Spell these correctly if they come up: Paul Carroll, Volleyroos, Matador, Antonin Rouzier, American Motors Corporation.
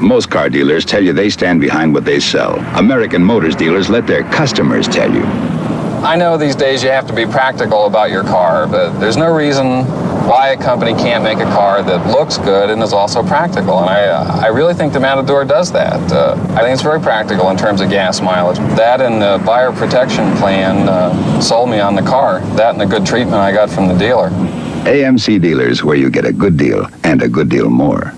Most car dealers tell you they stand behind what they sell. American Motors dealers let their customers tell you. I know these days you have to be practical about your car, but there's no reason why a company can't make a car that looks good and is also practical. And I really think the Matador does that. I think it's very practical in terms of gas mileage. That and the buyer protection plan sold me on the car. That and the good treatment I got from the dealer. AMC dealers, where you get a good deal and a good deal more.